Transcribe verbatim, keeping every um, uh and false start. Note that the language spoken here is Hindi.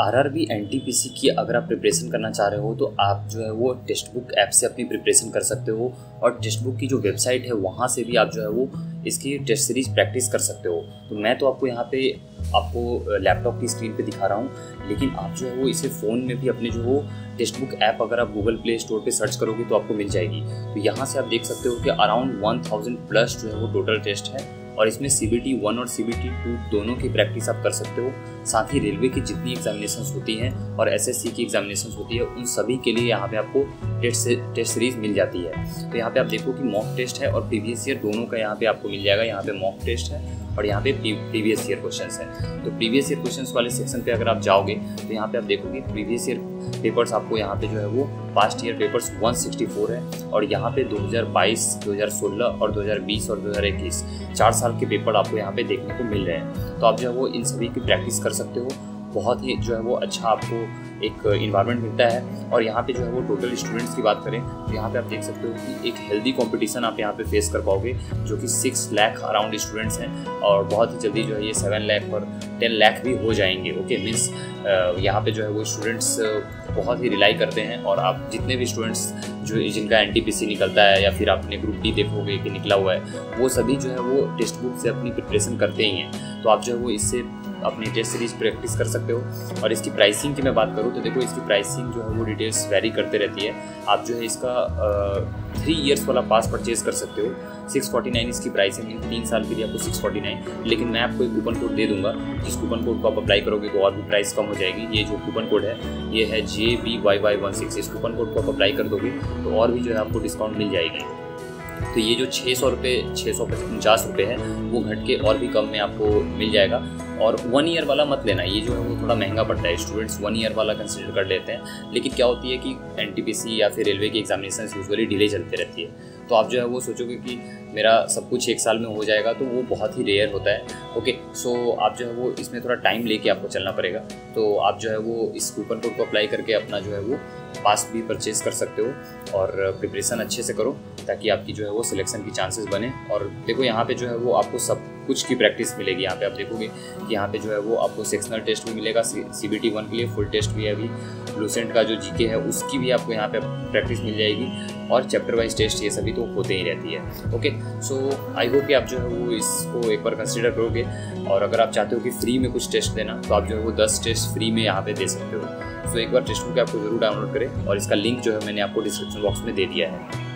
आरआरबी एनटीपीसी की अगर आप प्रिपरेशन करना चाह रहे हो तो आप जो है वो टेस्टबुक ऐप से अपनी प्रिपरेशन कर सकते हो और टेस्टबुक की जो वेबसाइट है वहाँ से भी आप जो है वो इसकी टेस्ट सीरीज़ प्रैक्टिस कर सकते हो। तो मैं तो आपको यहाँ पे आपको लैपटॉप की स्क्रीन पे दिखा रहा हूँ, लेकिन आप जो है वो इसे फ़ोन में भी अपने जो हो टेस्टबुक ऐप अगर आप गूगल प्ले स्टोर पे सर्च करोगे तो आपको मिल जाएगी। तो यहाँ से आप देख सकते हो कि अराउंड वन थाउजेंड प्लस जो है वो टोटल टेस्ट है और इसमें सी बी टी वन और सी बी टी टू दोनों की प्रैक्टिस आप कर सकते हो। साथ ही रेलवे की जितनी एग्जामिनेशंस होती हैं और एस एस सी की एग्जामिनेशंस होती है उन सभी के लिए यहाँ पे आपको टेस्ट टेस्ट सीरीज़ मिल जाती है। तो यहाँ पे आप देखो कि मॉक टेस्ट है और प्रीवियस ईयर दोनों का यहाँ पे आपको मिल जाएगा। यहाँ पे मॉक टेस्ट है और यहाँ पे प्रीवियस ईयर क्वेश्चंस हैं। तो प्रीवियस ईयर क्वेश्चंस वाले सेक्शन पे अगर आप जाओगे तो यहाँ पे आप देखोगे प्रीवियस ईयर पेपर्स आपको यहाँ पे जो है वो पास्ट ईयर पेपर्स एक सौ चौंसठ है और यहाँ पे दो हज़ार बाईस, दो हज़ार सोलह और दो हज़ार बीस और दो हज़ार इक्कीस चार साल के पेपर आपको यहाँ पे देखने को मिल रहे हैं। तो आप जो है वो इन सभी की प्रैक्टिस कर सकते हो। बहुत ही जो है वो अच्छा आपको एक इन्वायरमेंट मिलता है। और यहाँ पे जो है वो टोटल स्टूडेंट्स की बात करें तो यहाँ पे आप देख सकते हो कि एक हेल्दी कंपटीशन आप यहाँ पे फेस कर पाओगे, जो कि सिक्स लाख अराउंड स्टूडेंट्स हैं और बहुत ही जल्दी जो है ये सेवन लाख और टेन लाख भी हो जाएंगे। ओके मीन्स यहाँ पे जो है वो स्टूडेंट्स बहुत ही रिलाई करते हैं और आप जितने भी स्टूडेंट्स जो जिनका एन टी पी सी निकलता है या फिर आपने ग्रुप डी देखोगे कि निकला हुआ है, वो सभी जो है वो टेक्स्ट बुक से अपनी प्रिपरेशन करते ही हैं। तो आप जो है वो इससे अपनी टेस्ट सीरीज प्रैक्टिस कर सकते हो। और इसकी प्राइसिंग की मैं बात करूँ तो देखो इसकी प्राइसिंग जो है वो डिटेल्स वेरी करते रहती है। आप जो है इसका थ्री इयर्स वाला पास परचेज कर सकते हो, सिक्स फोर्टी नाइन इसकी प्राइस है, तीन साल के लिए आपको सिक्स फोर्टी नाइन। लेकिन मैं आपको एक कूपन कोड दे दूँगा, जिस कूपन कोड को आप अप्लाई करोगे तो और भी प्राइस कम हो जाएगी। ये जो कूपन कोड है ये है J V Y Y one six. इस कूपन कोड को आप अप्लाई कर दोगे तो और भी जो है आपको डिस्काउंट मिल जाएगी। तो ये जो छः सौ रुपये छः सौ पचास रुपये है वो घट के और भी कम में आपको मिल जाएगा। और वन ईयर वाला मत लेना, ये जो है वो थोड़ा महंगा पड़ता है। स्टूडेंट्स वन ईयर वाला कंसिडर कर लेते हैं, लेकिन क्या होती है कि एन टी पी सी या फिर रेलवे की एग्जामिनेशन यूजुअली डिले चलते रहती है। तो आप जो है वो सोचोगे कि मेरा सब कुछ एक साल में हो जाएगा, तो वो बहुत ही रेयर होता है। ओके सो आप जो है वो इसमें थोड़ा टाइम लेके आपको चलना पड़ेगा। तो आप जो है वो इस कूपन कोड को अप्लाई करके अपना जो है वो पास भी परचेज़ कर सकते हो और प्रिपरेशन अच्छे से करो ताकि आपकी जो है वो सिलेक्शन की चांसेस बने। और देखो यहाँ पे जो है वो आपको सब कुछ की प्रैक्टिस मिलेगी। यहाँ पे आप देखोगे कि यहाँ पे जो है वो आपको सेक्शनल टेस्ट भी मिलेगा, सी बी टी वन के लिए फुल टेस्ट भी है, अभी लूसेंट का जो जी के है उसकी भी आपको यहाँ पे प्रैक्टिस मिल जाएगी और चैप्टर वाइज टेस्ट ये सभी तो होते ही रहती है। ओके सो आई होप कि आप जो है वो इसको एक बार कंसिडर करोगे। और अगर आप चाहते हो कि फ्री में कुछ टेस्ट देना तो आप जो है वो दस टेस्ट फ्री में यहाँ पे दे सकते हो। सो एक बार टेस्टबुक ऐप को जरूर डाउनलोड करें और इसका लिंक जो है मैंने आपको डिस्क्रिप्शन बॉक्स में दे दिया है।